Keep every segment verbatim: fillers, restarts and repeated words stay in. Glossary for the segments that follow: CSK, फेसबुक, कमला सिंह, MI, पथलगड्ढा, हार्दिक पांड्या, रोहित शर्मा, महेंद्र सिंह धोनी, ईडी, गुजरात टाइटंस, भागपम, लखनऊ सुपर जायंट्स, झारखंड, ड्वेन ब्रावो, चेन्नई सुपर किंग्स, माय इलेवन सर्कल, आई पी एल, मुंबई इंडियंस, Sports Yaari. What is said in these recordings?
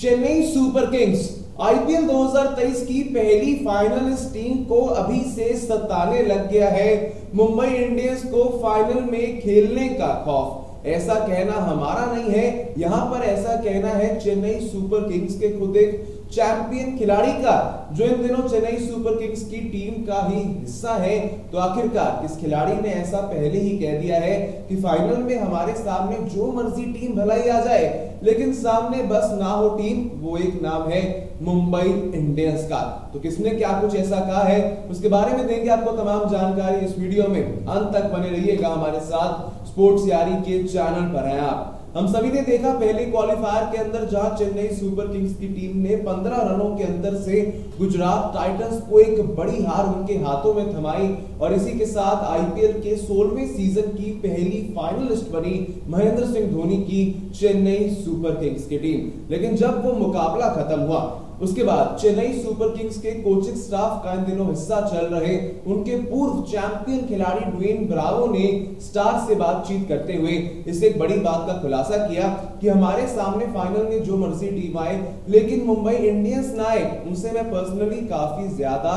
चेन्नई सुपर किंग्स आई पी एल दो हज़ार तेईस की पहली फाइनल इस टीम को अभी से सताने लग गया है। मुंबई इंडियंस को फाइनल में खेलने का खौफ, ऐसा कहना हमारा नहीं है, यहाँ पर ऐसा कहना है चेन्नई सुपर किंग्स के खुद एक चैंपियन खिलाड़ी का, जो इन दिनों चेन्नई सुपर किंग्स की टीम का ही हिस्सा है। तो आखिरकार इस खिलाड़ी ने ऐसा पहले ही कह दिया है कि फाइनल में हमारे सामने जो मर्जी टीम भलाई आ जाए, लेकिन सामने बस ना हो टीम। वो एक नाम है मुंबई इंडियंस का। तो किसने क्या कुछ ऐसा कहा है, उसके बारे में देंगे आपको तमाम जानकारी इस वीडियो में। अंत तक बने रहिएगा हमारे साथ, स्पोर्ट्स यारी के चैनल पर हैं आप। हम सभी ने देखा पहले क्वालिफायर के अंदर जहां चेन्नई सुपर किंग्स की टीम ने पंद्रह रनों के अंदर से गुजरात टाइटंस को एक बड़ी हार उनके हाथों में थमाई, और इसी के साथ आई पी एल के सोलहवें सीजन की पहली फाइनलिस्ट बनी महेंद्र सिंह धोनी की चेन्नई सुपर किंग्स की टीम। लेकिन जब वो मुकाबला खत्म हुआ, उसके बाद चेन्नई सुपर किंग्स के कोचिंग स्टाफ का इन दिनों हिस्सा चल रहे उनके पूर्व चैंपियन खिलाड़ी ड्वेन ब्रावो ने स्टार से बातचीत करते हुए इस एक बड़ी बात का खुलासा किया कि हमारे सामने फाइनल में जो मर्जी टीम आए, लेकिन मुंबई इंडियंस ना आए, उनसे मैं पर्सनली काफी ज्यादा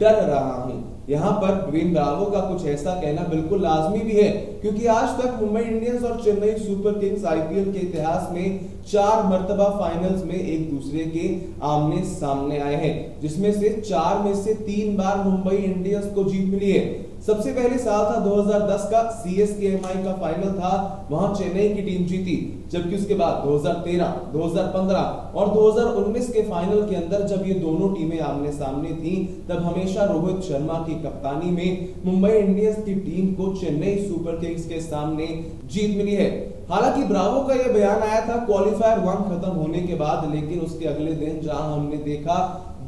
डर रहा हूं। यहाँ पर ड्वेन ब्रावो का कुछ ऐसा कहना बिल्कुल लाजमी भी है, क्योंकि आज तक मुंबई इंडियंस और चेन्नई सुपर किंग्स आई पी एल के इतिहास में चार मर्तबा फाइनल्स में एक दूसरे के आमने सामने आए हैं, जिसमें से चार में से तीन बार मुंबई इंडियंस को जीत मिली है। सबसे पहले साल था दो हज़ार दस का, सी एस के एम आई का फाइनल था, वहां चेन्नई की टीम जीती। जबकि उसके बाद दो हज़ार तेरह, दो हज़ार पंद्रह और दो हज़ार उन्नीस के फाइनल के अंदर जब ये दोनों टीमें आमने सामने थीं, तब हमेशा रोहित शर्मा की कप्तानी में मुंबई इंडियंस की टीम को चेन्नई सुपर किंग्स के सामने जीत मिली है। हालांकि ब्रावो का यह बयान आया था क्वालिफायर वन खत्म होने के बाद, लेकिन उसके अगले दिन जहां हमने देखा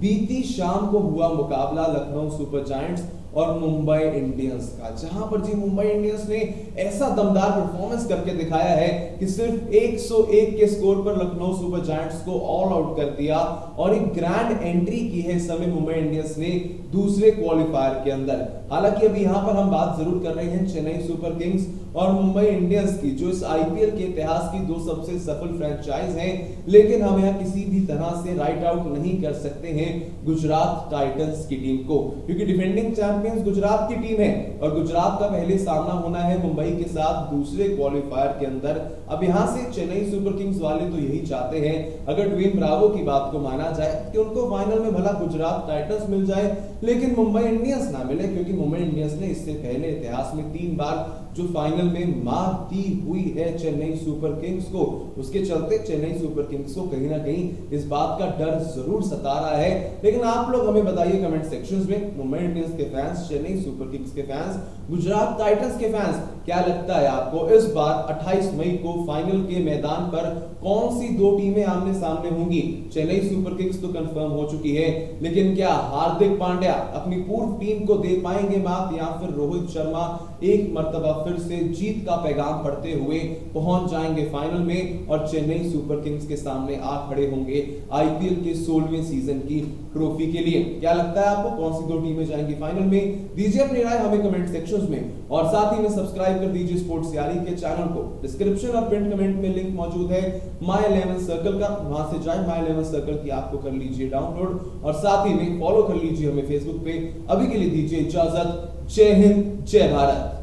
बीती शाम को हुआ मुकाबला लखनऊ सुपर जायंट्स और मुंबई इंडियंस का, जहां पर जी मुंबई इंडियंस ने ऐसा दमदार परफॉर्मेंस करके दिखाया है कि सिर्फ एक सौ एक के स्कोर पर लखनऊ सुपर जायंट्स को ऑल आउट कर दिया और एक ग्रैंड एंट्री की है इस समय मुंबई इंडियंस ने दूसरे क्वालिफायर के अंदर। हालांकि अभी यहां पर हम बात जरूर कर रहे हैं चेन्नई सुपर किंग्स और मुंबई इंडियंस की, जो इस आई पी एल के इतिहास की दो सबसे सफल फ्रेंचाइज हैं, लेकिन हम यहाँ किसी भी तरह से राइट आउट नहीं कर सकते हैं गुजरात टाइटंस की टीम को, क्योंकि डिफेंडिंग चैंपियंस गुजरात की टीम है और गुजरात का पहले सामना होना है मुंबई के साथ दूसरे क्वालिफायर के अंदर। अब यहाँ से चेन्नई सुपर किंग्स वाले तो यही चाहते हैं, अगर ड्वेन ब्रावो की बात को माना जाए, कि उनको फाइनल में भला गुजरात टाइटंस मिल जाए, लेकिन मुंबई इंडियंस ना मिले, क्योंकि मुंबई इंडियंस ने इससे पहले इतिहास में तीन बार जो फाइनल में मात दी हुई है चेन्नई सुपर किंग्स को। उसके चलते चेन्नई सुपर किंग्स को कहीं ना कहीं इस बात का डर जरूर सता रहा है। लेकिन आप लोग हमें बताइए कमेंट सेक्शंस में, मुंबई इंडियंस के फैंस, चेन्नई सुपर किंग्स के फैंस, गुजरात टाइटंस के फैंस, क्या लगता है आपको इस बार अट्ठाईस मई को फाइनल के मैदान पर कौन सी दो टीमें आमने सामने होंगी? चेन्नई सुपर किंग्स तो कंफर्म हो चुकी है, लेकिन क्या हार्दिक पांड्या अपनी पूर्व टीम को दे पाएंगे मात, या फिर रोहित शर्मा एक मर्तबा फिर से जीत का पैगाम पढ़ते हुए पहुंच जाएंगे फाइनल में और चेन्नई सुपर किंग्स के सामने आ खड़े होंगे आई पी एल के सोलहवें सीजन की ट्रॉफी के लिए? क्या लगता है आपको कौन सी दो टीमें जाएंगी फाइनल में? दीजिए अपनी राय हमें कमेंट सेक्शंस में, और साथ ही में सब्सक्राइब कर दीजिए स्पोर्ट्स यारी के चैनल को। डिस्क्रिप्शन और प्रिंट कमेंट में लिंक मौजूद है माय इलेवन सर्कल का, वहां से जाए माय इलेवन सर्कल की आपको कर लीजिए डाउनलोड, और साथ ही में फॉलो कर लीजिए हमें फेसबुक पे। अभी के लिए दीजिए इजाजत। जय हिंद, जय भारत।